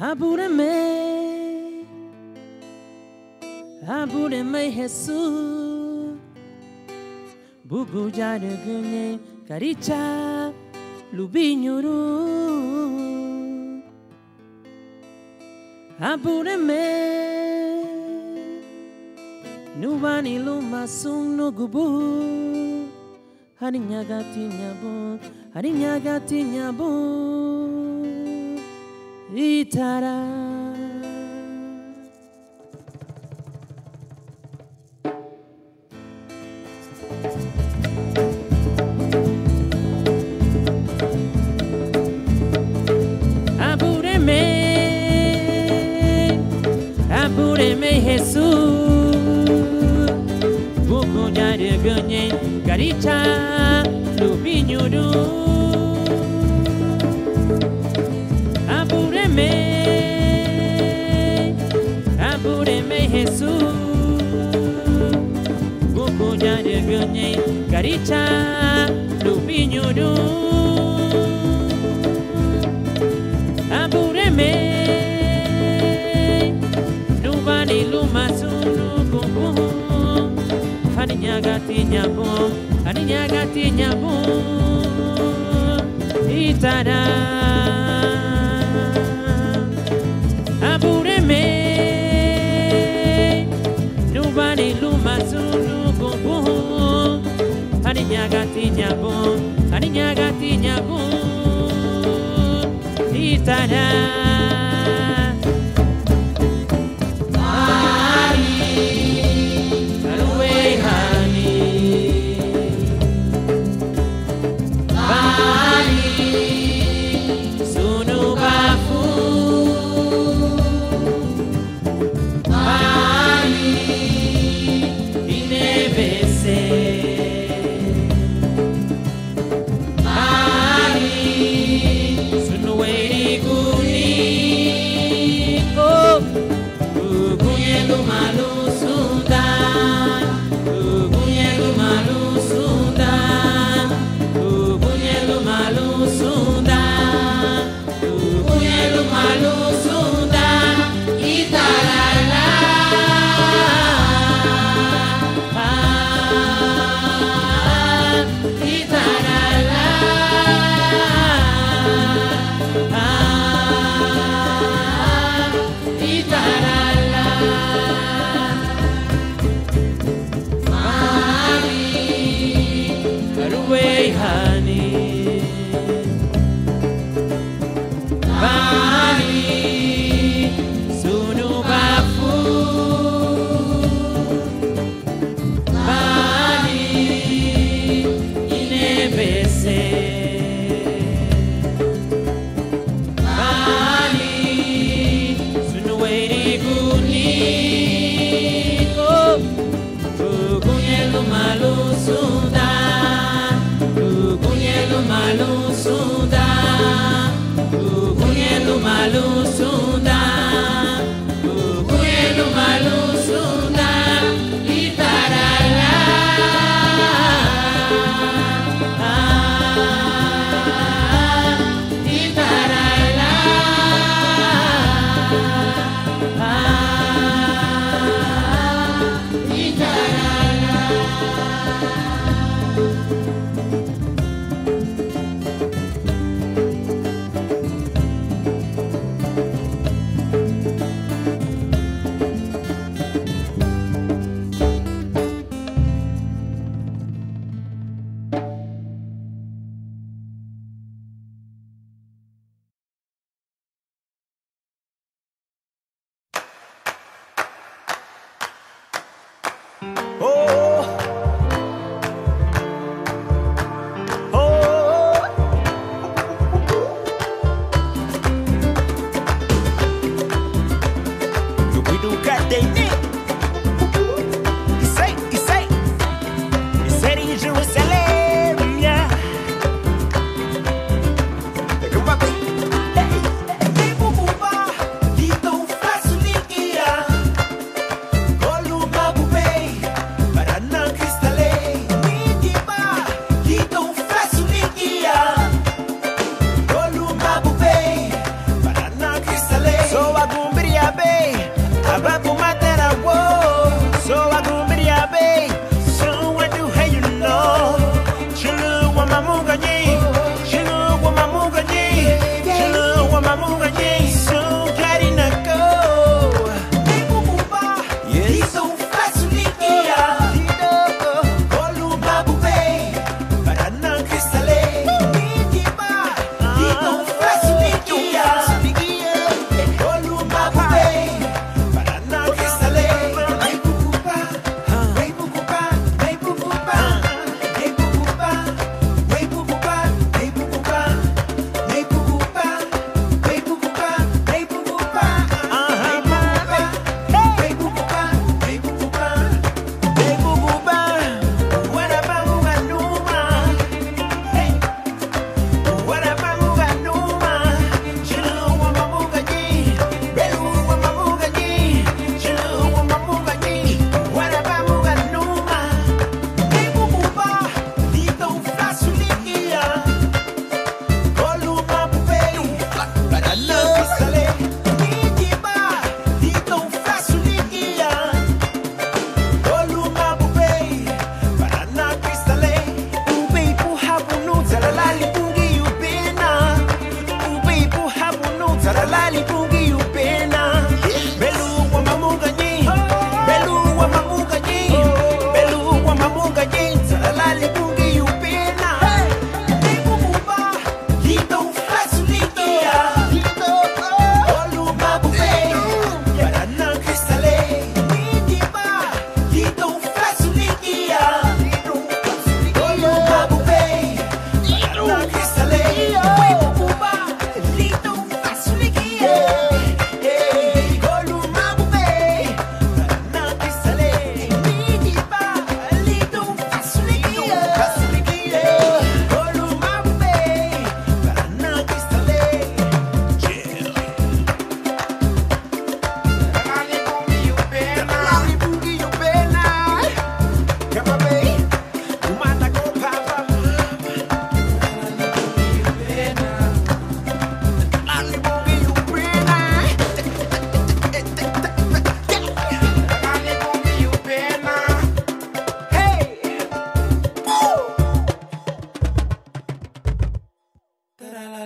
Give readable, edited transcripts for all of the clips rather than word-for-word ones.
apúreme Jesús, bubuyare guñe, caricha, lubiñuru, apúreme, nubani lumasung no gubu, hariña gatiña bu, itara. Apúreme Jesús, buco ya de gané, caricha, lubiñuru. Apúreme Jesús, buco ya de gané, caricha, lubiñuru. Apúreme. Hariña gatiña bu, itara. Apúreme, nubani lumazulu gubu, hariña gatiña bu, itara. Itara la.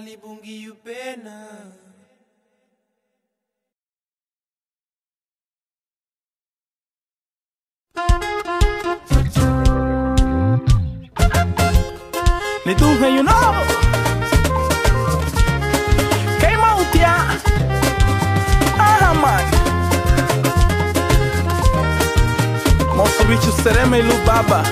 libungi upena. Lituje y uno que mautia ahaman mosso bicho sereme y lubaba.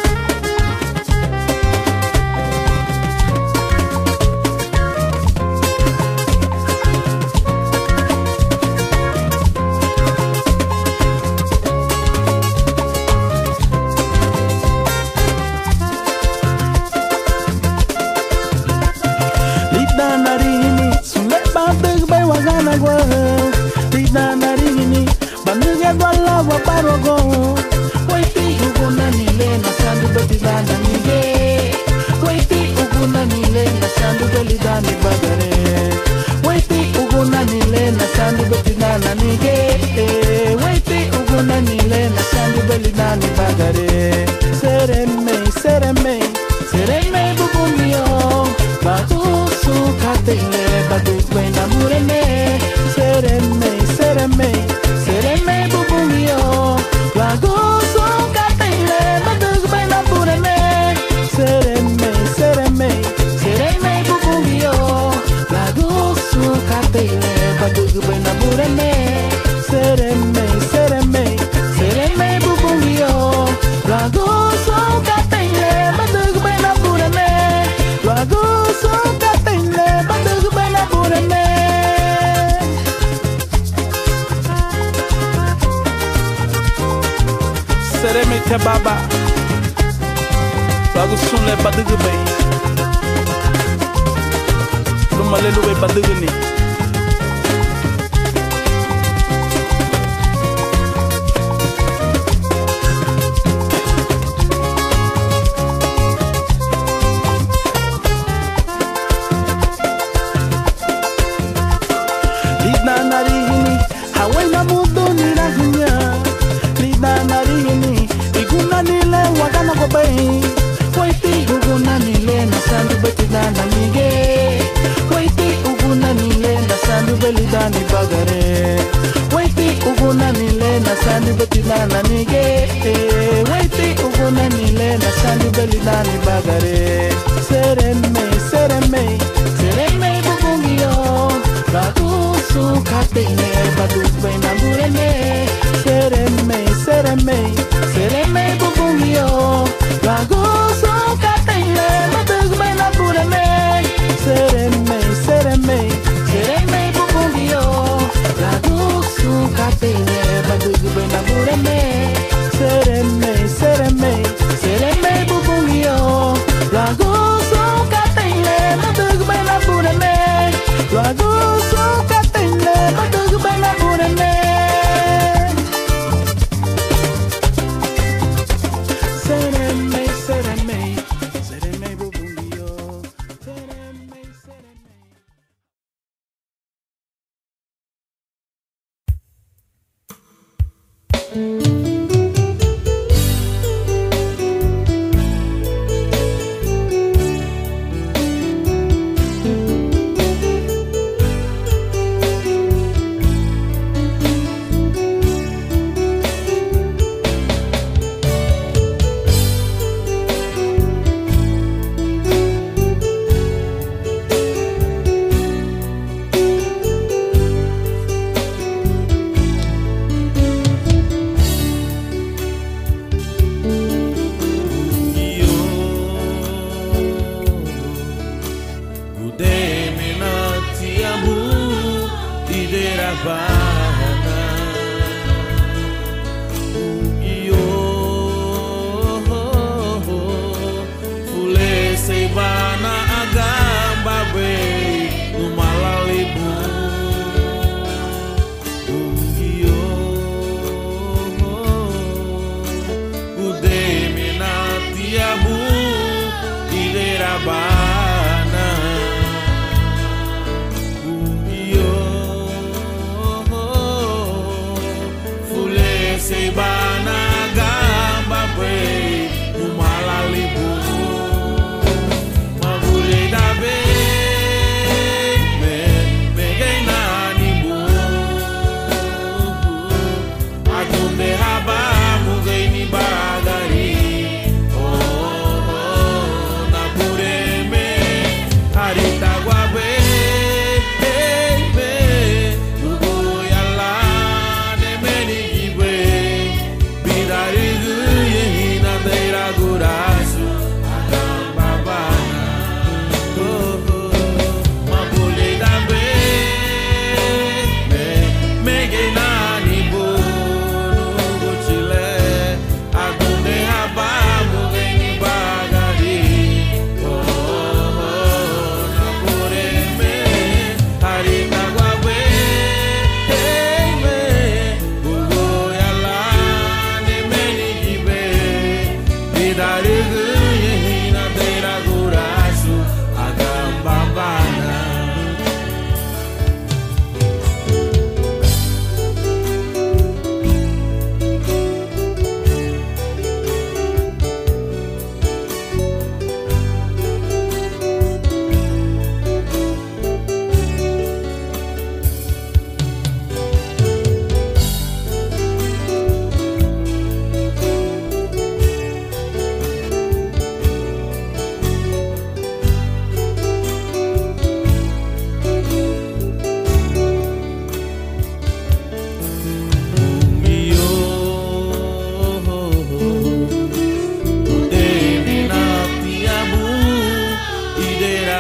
Mabule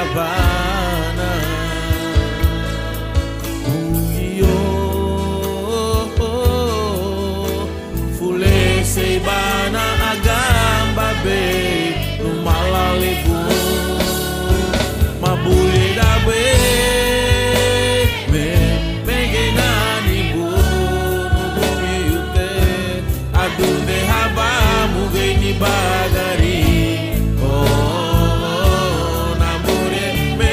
caravana. Fule seibana agamba be lumalalibu mabuli dabe. Bagari, oh, namore me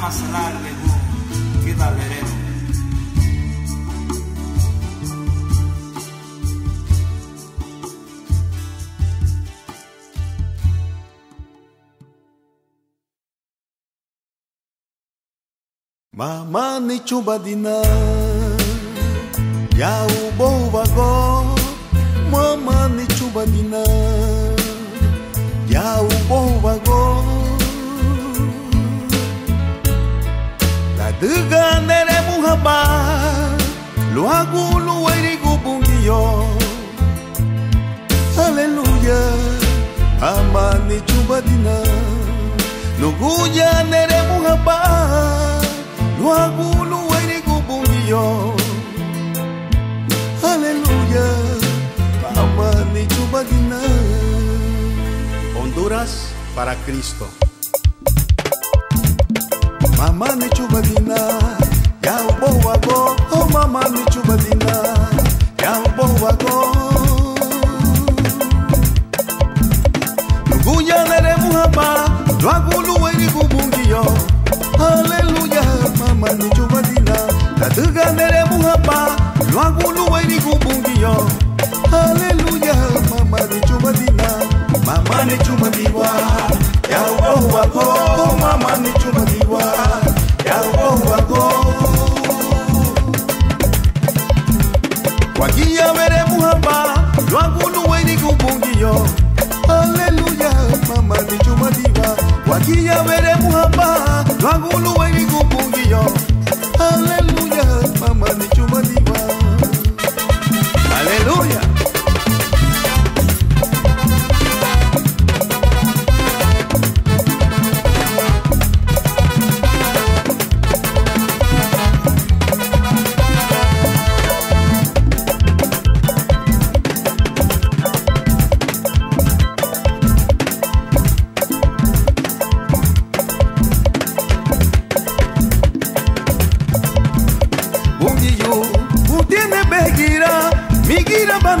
Kama salar legu kida lerero. Mama ni chuba dina ya ubowa go. Mama ni chuba dina ya ubowa go. La duga nere muhaba lo hago lo erigo bungiyo. Aleluya mama ni chuba dina lo guya nere muhaba. Luagulu eri kubungiyo. Aleluya mama ni chubadina. Honduras para Cristo. Mama ni chubadina ya ubo wago. Oh mama ni chubadina ya ubo wago. Luguya nere muhaba. Luagulu eri kubungiyo. Aleluya mama ni chubadina. La duga nere muhapa. Luagulu wairi kubungiyo. Aleluya mama ni chubadina. Mama ni chubadiwa ya uohu wako. Mama ni chubadiwa ya uohu wako. Wagia were muhapa. Luagulu wairi kubungiyo. Aleluya mama ni chubadiwa. Wagia were muhapa. Luagulu wairi kubungiyo. Aleluya mama ni chubadiwa. Aleluya. Samina ba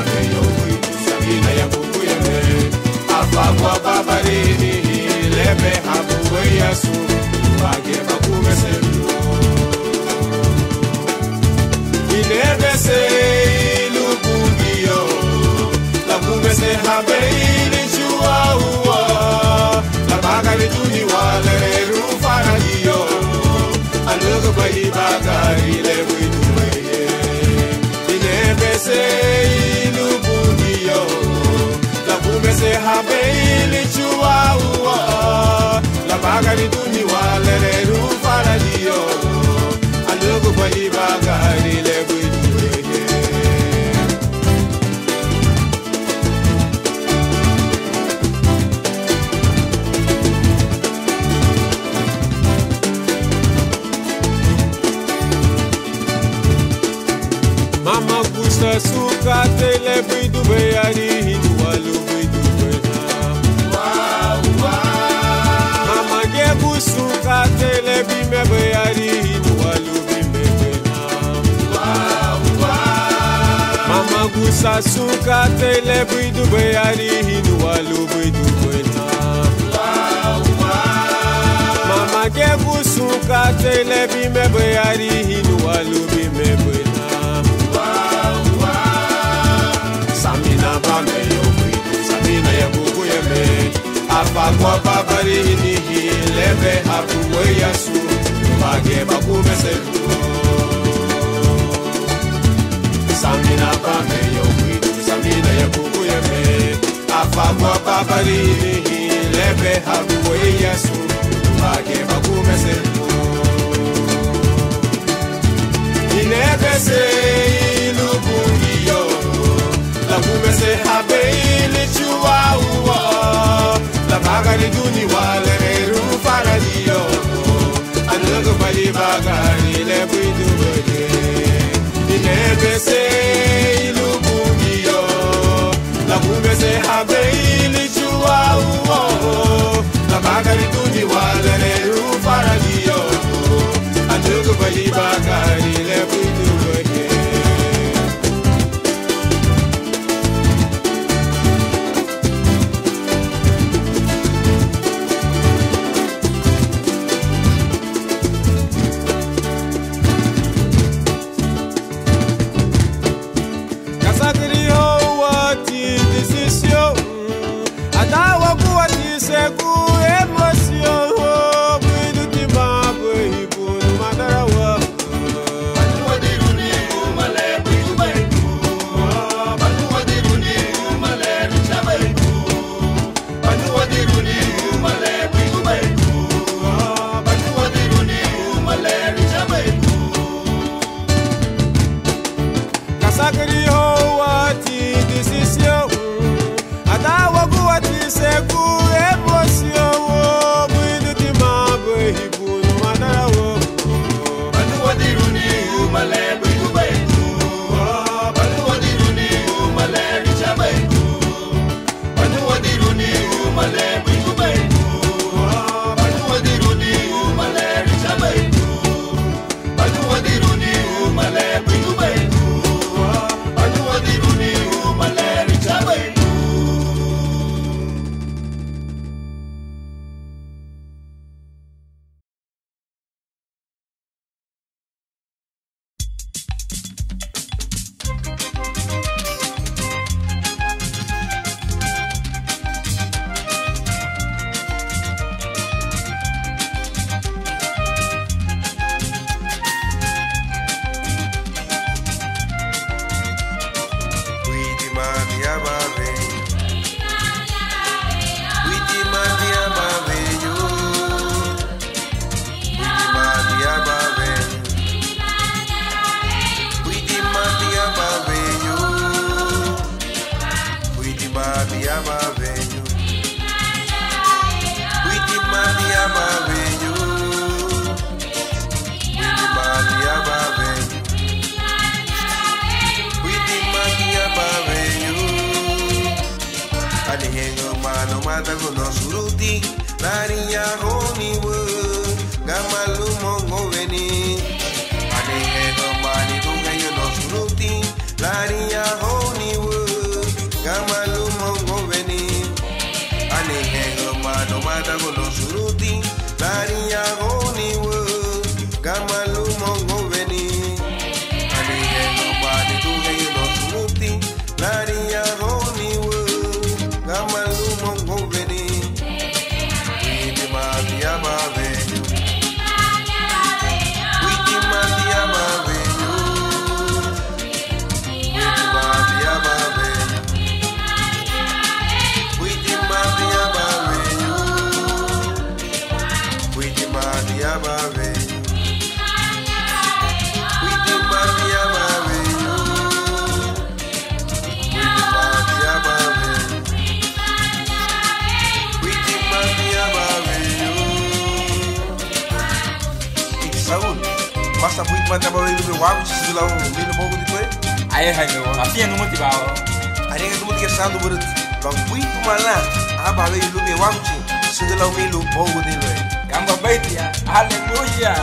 me yo, Samina ya buku ya me, afa wa. Sasuka tele bidu bayari hinu walu bidu bena. Mama gebu suka tele bime bayari hinu walu bime bena. Samina bame yobidu samina yabuku yeme. Apa kwa babari hini hilebe hapuwe yasu. Mage bakume selu. Samina bame yobidu, samina yabuku yeme. Afamwa babari hini, lebe habuwe yesu. Mage bakume selu. Inebe se ilu bungiyo. Labume se habe ili chua uwa. Labagari duni wale meru faradiyo. Anungu bali bagari lebidu bege. Nebese ilubungiyo, la bubese habe ilichua uo, la bagari tuni walere rufaradio, andugu bali bagari lebidu loye. Mata con los suruti, daría con essa puta vai trabalhar do meu água, se lá o menino pouco de coisa. Aí é meu, assim é no motivado. Aí é tudo que é santo por Bangui Pumala, a balei do meu água, se lá o menino pouco de coisa. Gamba beitia, aleluia.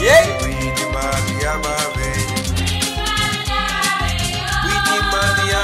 Yeah. Vite Maria Mave. Vite Maria Mave. Para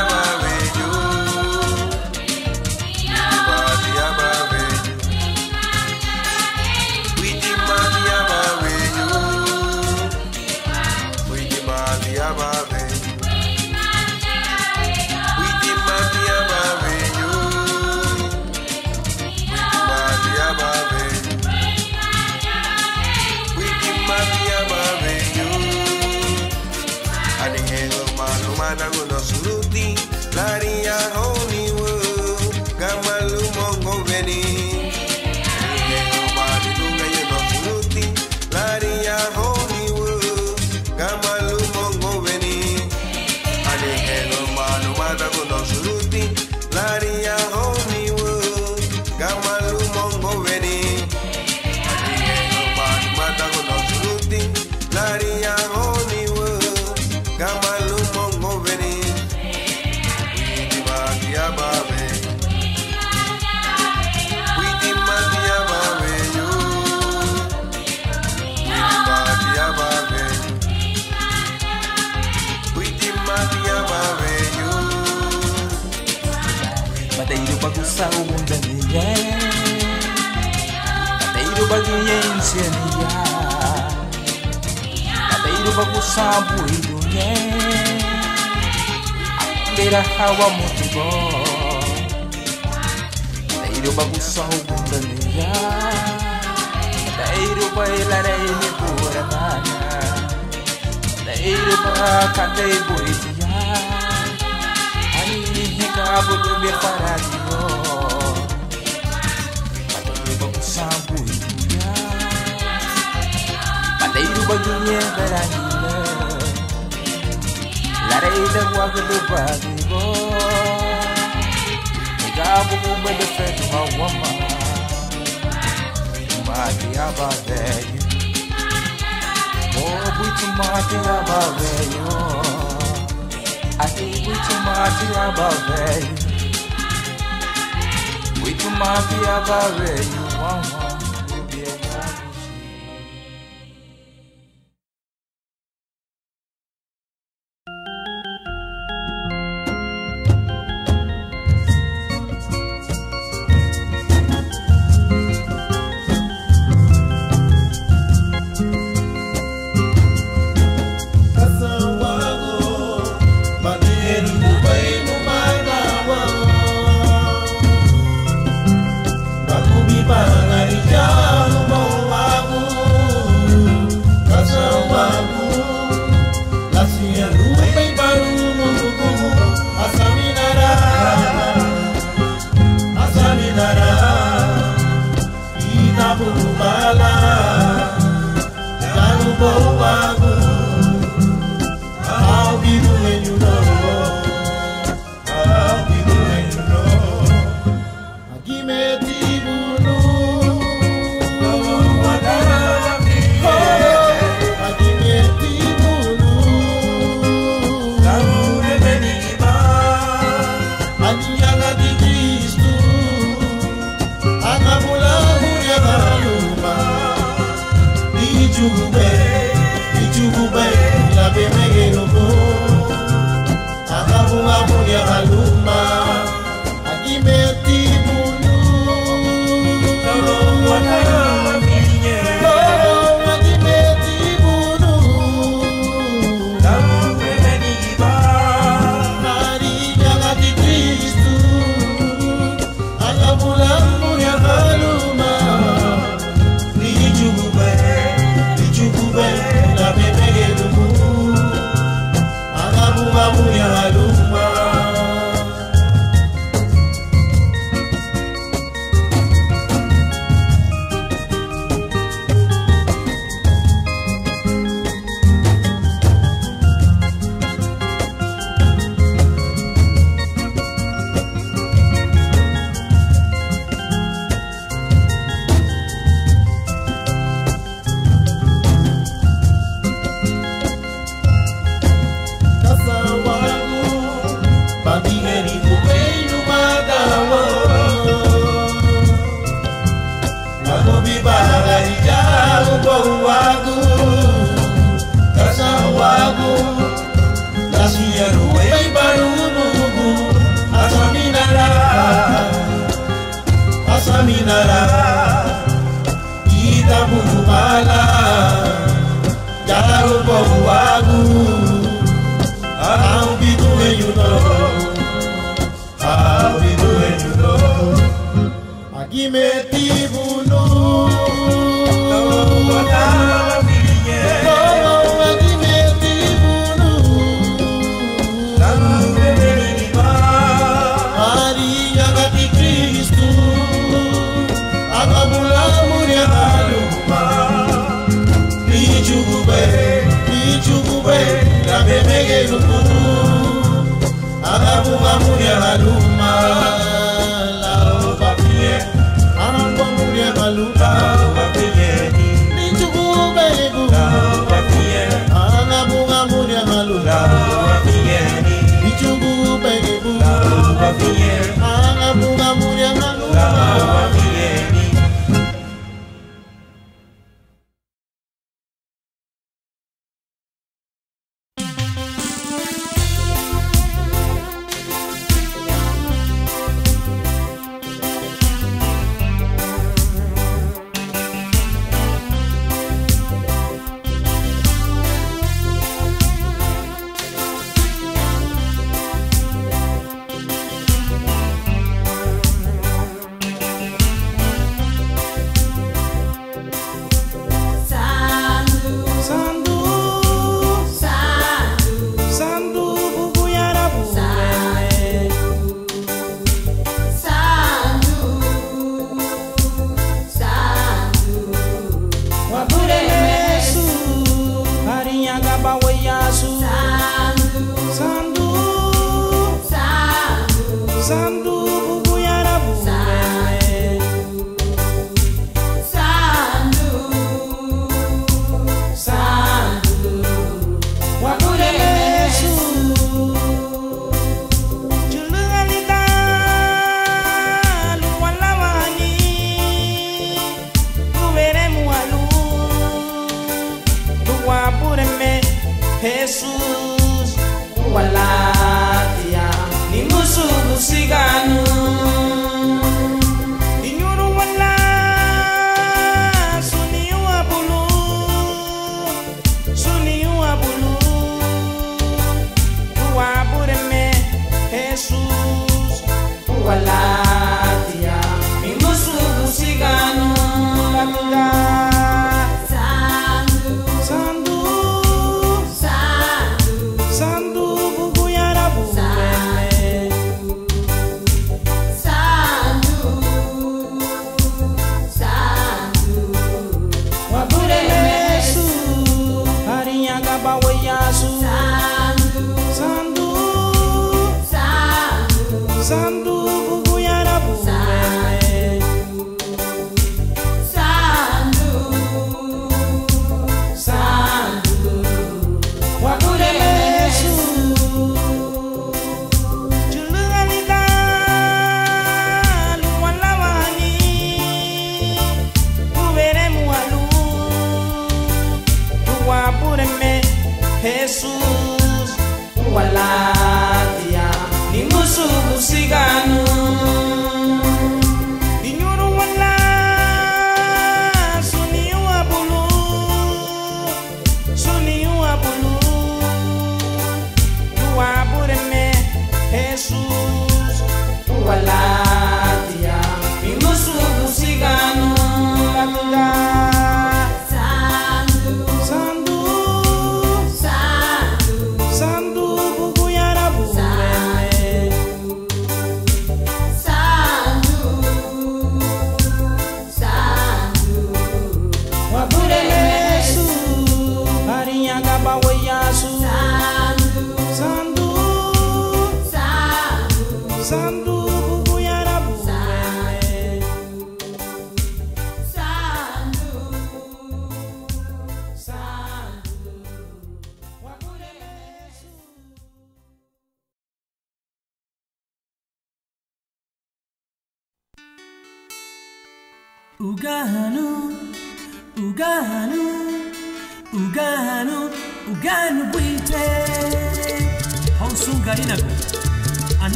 Jesús,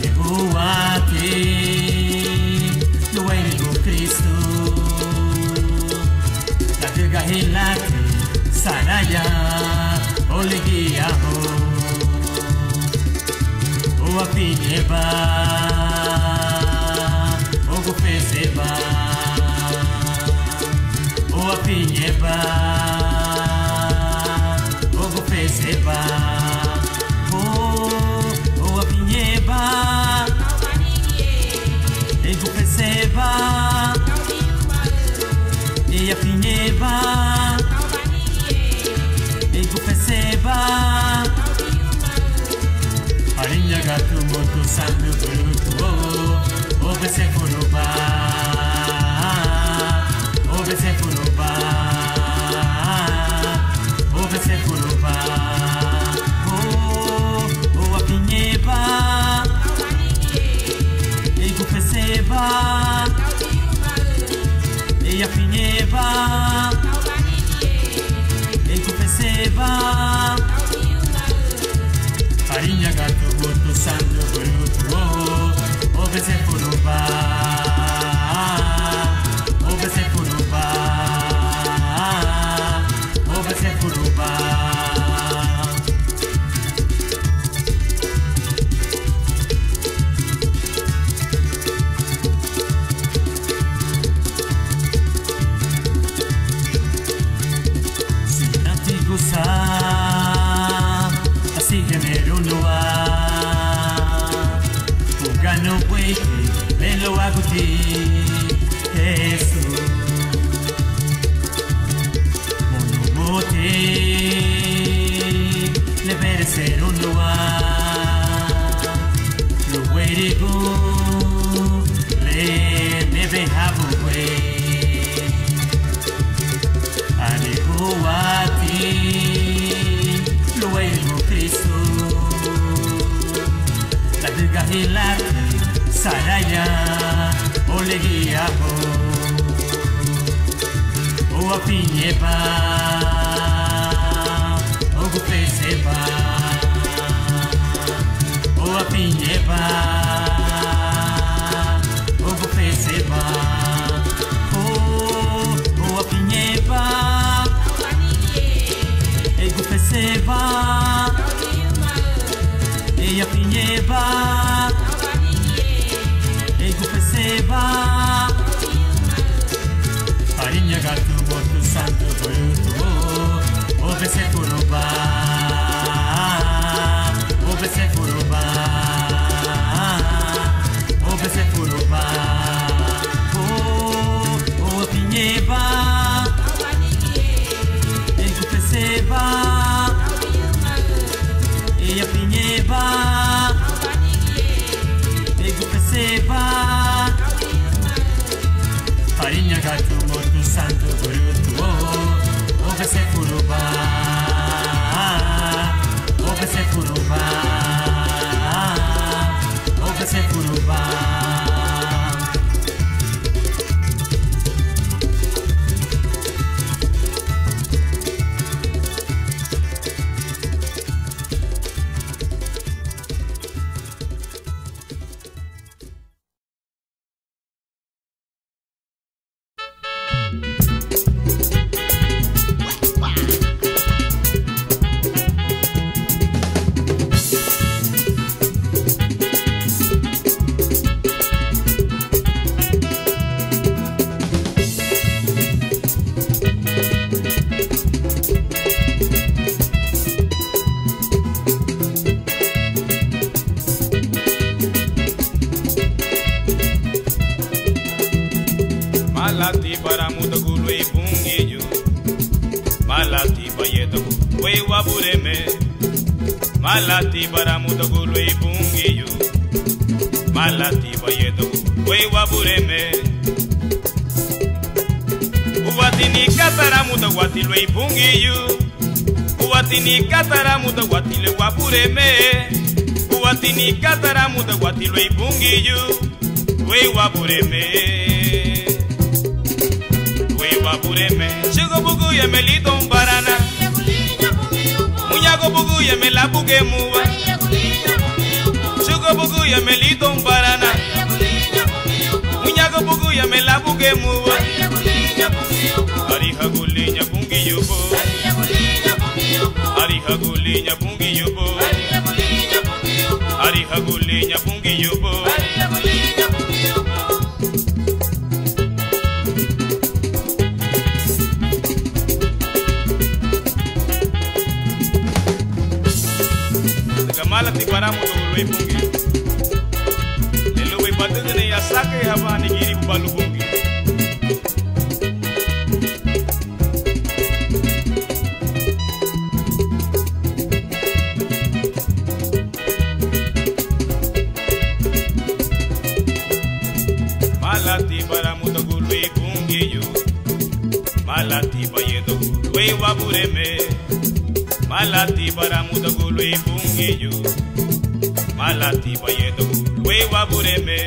chegou a crer no único Cristo. La verga relata saraya oligiaho o apinheba o gopeseba o apinheba. Oh, apinheba, eu vou perceba. E apinheba, eu vou perceba. Arinha gato moto sangue bruto, o bese furuba, o bese furuba, o bese furuba. E a fineba, e confesseba. Farinha gato boto santo bruto, o bese furuba, o bese furuba, o bese furuba. Así que me unoa, porque no puedo me lo hago ti, Jesús. Mono bote, le merecer unoa, lo huerigo, le me dejabo güey, alejo a ti. Hilaki saraya olegiaho o apinheba o gupeseba o apinheba o gupeseba o apinheba e gupeseba e apinheba. Farinha gato boto santo bruto, o bese furuba, o bese furuba, o bese furuba. O apinheba, e gupeseba, e apinheba, e gupeseba. Farinha gato morto santo bruto, o bese furuba, o bese furuba, o bese furuba. Malati baramudo gului bungiyu, malati bayedo gului wabureme. Uwatini kataramudo watilui bungiyu, uwatini kataramudo watilui wabureme. Uwatini kataramudo watilui bungiyu, gului wabureme, gului wabureme. Chigo bugu ya melito mbarana. Muñago bugu ya me la bugue muwa. Chugo buguya me lidom barana. Munyago buguya me labuge muwa. Ari haguli nyapungi yubo. Ari haguli nyapungi yubo. Ari haguli nyapungi yubo. Malati para mudo loi bungi, leloi badenge ne yasake hava nigiri balu bungi. Malati para mudo loi bungi yo, malati bayedo loi wabureme. Malati bara mudagulu ibungiyo, malati bayedagulu wabureme.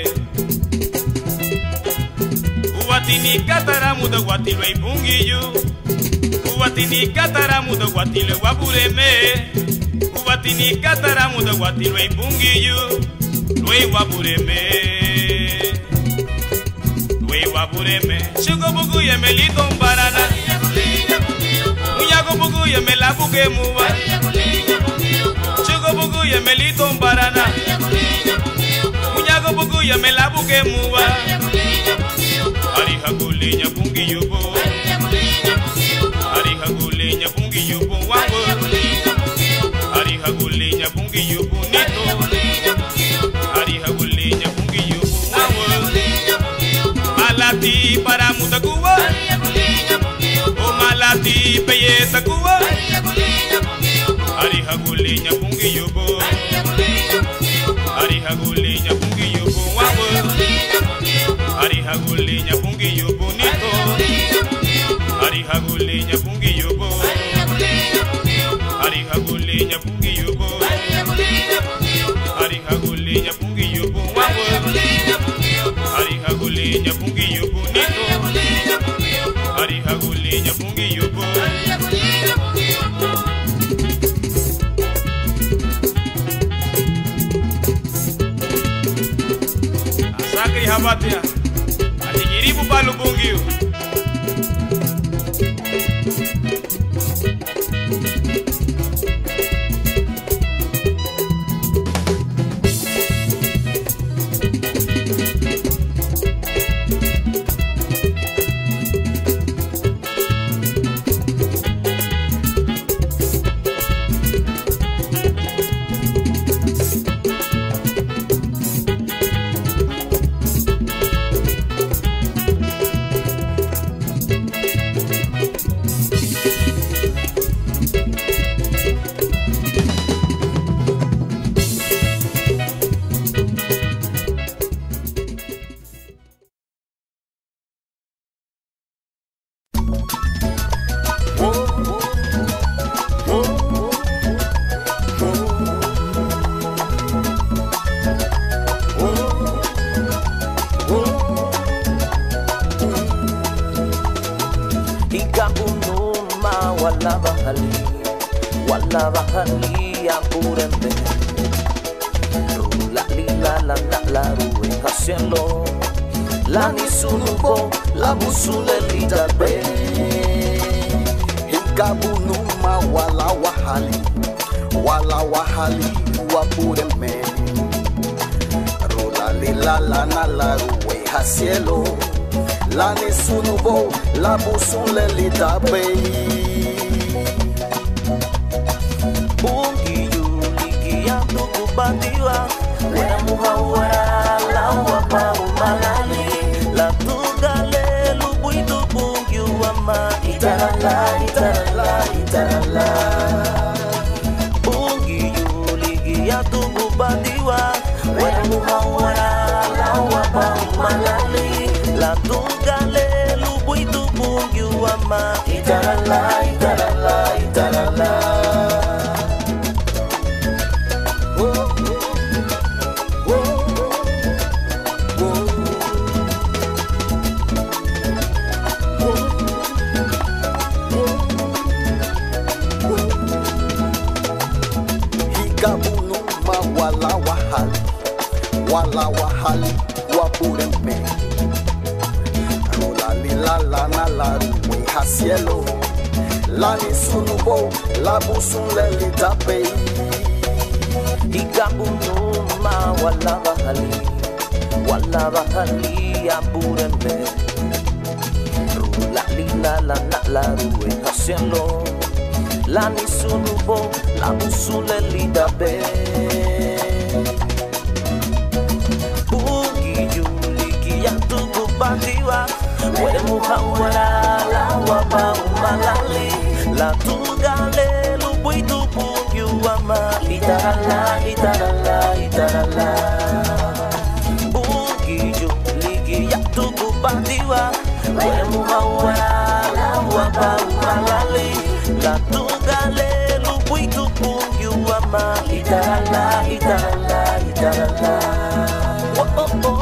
Uwatini katara mudagwatilo ibungiyo, uwatini katara mudagwatilo wabureme. Uwatini katara mudagwatilo ibungiyo, wabureme, wabureme. Shugobugu yemelito mbarana. Bugu ya melabuge muwa, chugo bugu ya melito mbarana, munyago bugu ya melabuge muwa, arihaguli nyapungi yubo, arihaguli nyapungi yubo wangu, arihaguli nyapungi yubo nito, arihaguli nyapungi yubo wangu, malati para mutakuwa. Malati peye takuwa, arihaguli nyapungi yubo, arihaguli nyapungi yubo wangu, arihaguli nyapungi yubo nito, arihaguli nyapungi yubo, arihaguli nyapungi yubo, arihaguli nyapungi yubo wangu, arihaguli nyapungi yubo nito, arihaguli nyapungi. Habatia, aligiribu balubungiu. Higabunuma wala wahali, wala wahali wabureme. Rolali la la na la rumi hasielo. Lani sunubo labusun leli tapei. Ikabunuma wala wahali, wala wahali abureme. Rolali la la na la rumi hasielo. Lani sunubo labusun leli tapei. Batiwa, we muhawala la wapa umalali la tugale lubuitu punyuama itarala itarala itarala bukiju ligi yatuku batiwa we muhawala la wapa umalali la tugale lubuitu punyuama itarala itarala itarala oh oh oh.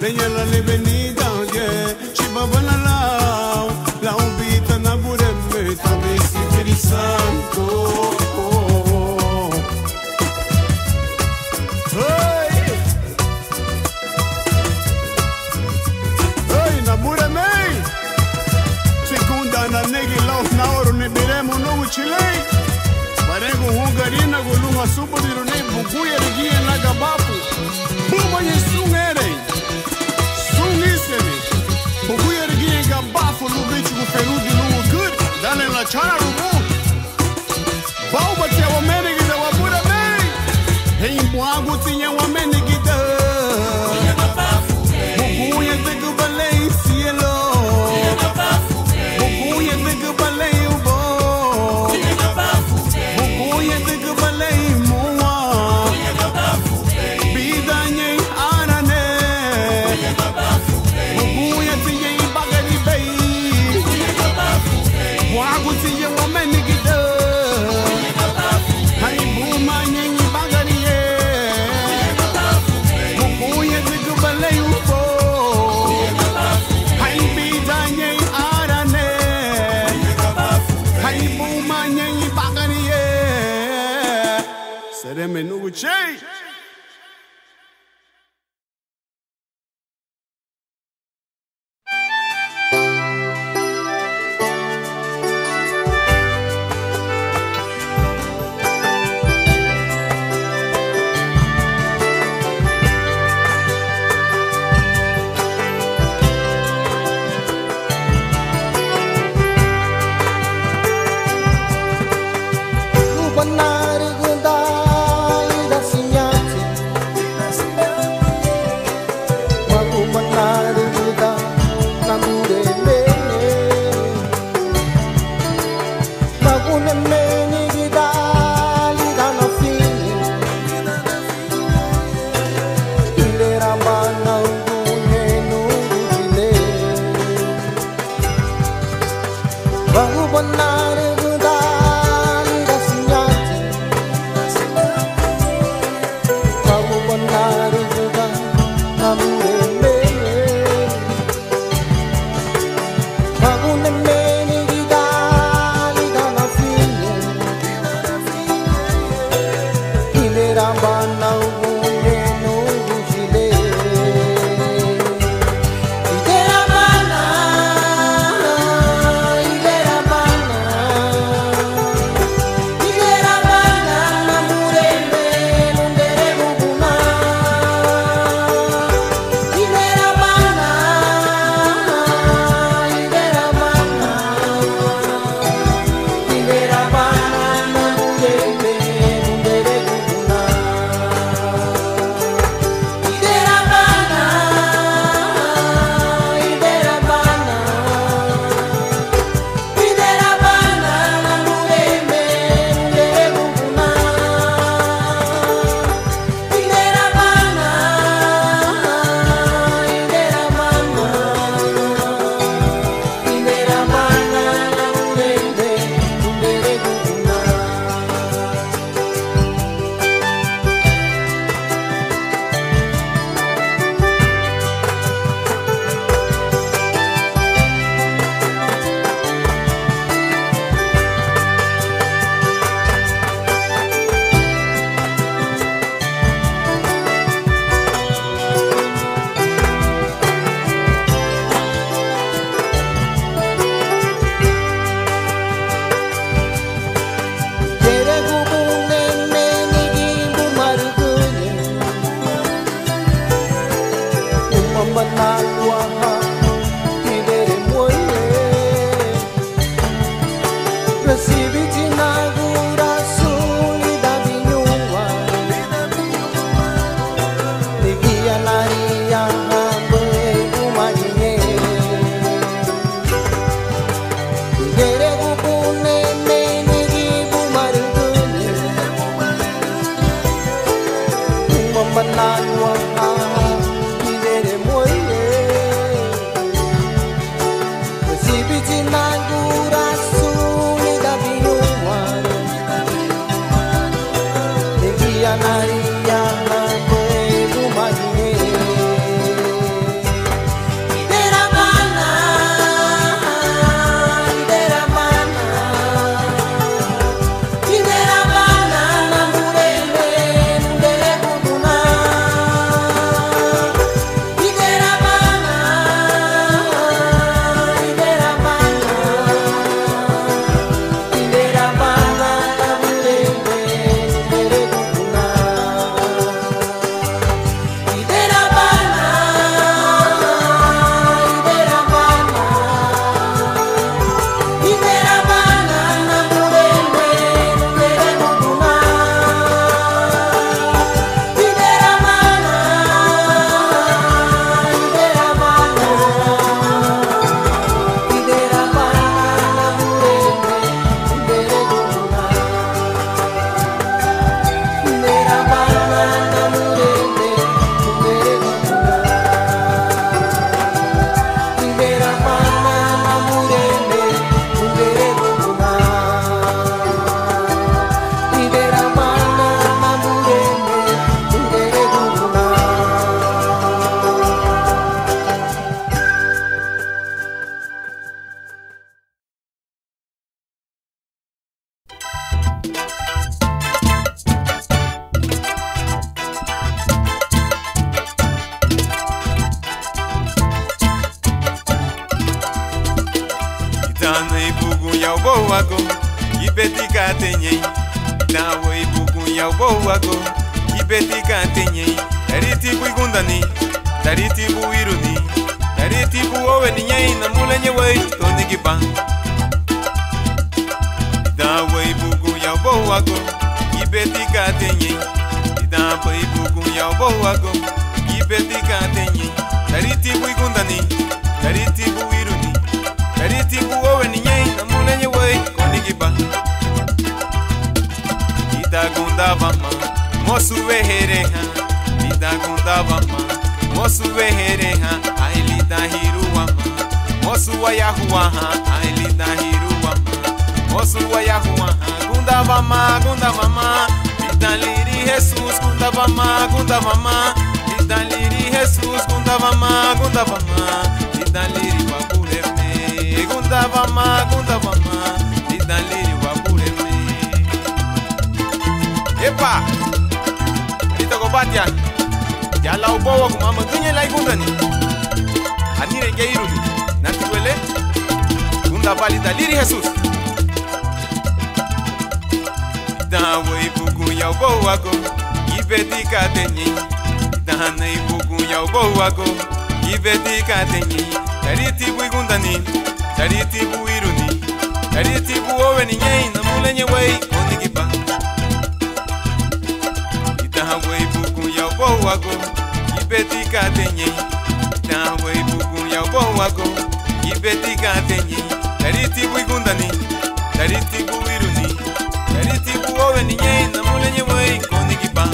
Señala Managua, ah, y de muelle. Tana ibugun yau boago, ibeti katenye. Nawo ibugun yau boago, ibeti katenye. Dariti buigundani, dariti buiruni, dariti buoweni nye na mulenye wei tonigiba. Nawo ibugun yau boago, ibeti katenye. Nawo ibugun yau boago, ibeti katenye. Dariti buigundani, dariti buiruni. Dariti buowe ni nye na mulenye wei konigiba. Itagundava ma mosuwe hereha. Itagundava ma mosuwe hereha. Ahilita hiruwa ma mosuwa yahuwa ha. Ahilita hiruwa ma mosuwa yahuwa ha. Gundava ma gundava ma vitaliri Jesus. Gundava ma gundava ma vitaliri Jesus. Gundava ma gundava ma vitaliri waku. Gunda vama, idaliri wabureme. Epa, ito kubatia, yala ubawa kumama kwenye la igunda ni. Anire geirudi, natuwele, gunda vali idaliri Jesus. Idawa ibugu ya ubawa go, ibeti katenye. Idahana ibugu ya ubawa go, ibeti katenye. Dariti buigunda ni. Dariti buiruni, dariti buoweni nye na mulenye wei konigiba. Itaha wei buku ya ubowago, ibeti katenye. Itaha wei buku ya ubowago, ibeti katenye. Dariti buigundani, dariti buiruni, dariti buoweni nye na mulenye wei konigiba.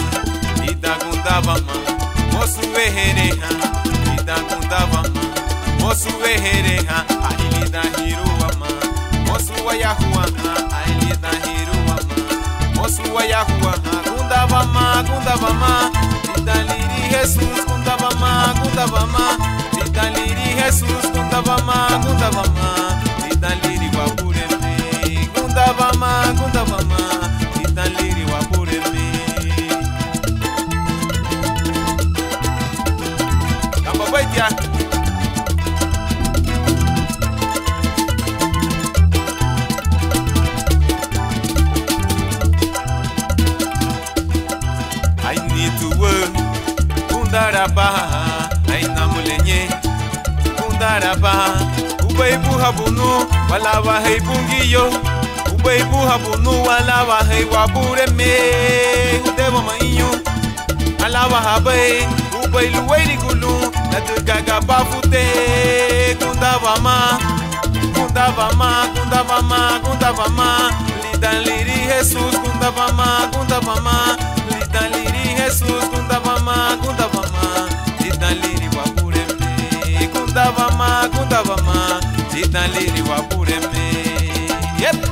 Itagundava ma, mosuwe hereha. Itagundava ma, mosuwe hereha. Hiruama, Mosua Yahua, Ailita Hiruama, Mosua Yahua, Gundavama, Gundavama, Vitaliri Jesus, Gundavama, Gundavama, Vitaliri Jesus, Gundavama, Gundavama, Vitaliri Wapureme, Gundavama, Gundavama, Vitaliri Wapureme. Kambabaitia. Kundaraba, aina mulenye. Kundaraba, ubeibu habunu, walawa heibungiyo. Ubeibu habunu, walawa heiwabureme. Udeva mainyo, alawa habe. Ubeilu weirigulu, natukagabafute. Kundavama, kundavama, kundavama, kundavama. Lidaliri Jesus, kundavama, kundavama. Lidaliri Jesus, kundavama, kundavama. Lidaliri wapureme, kundavama, kundavama. Lidaliri wapureme. Yep.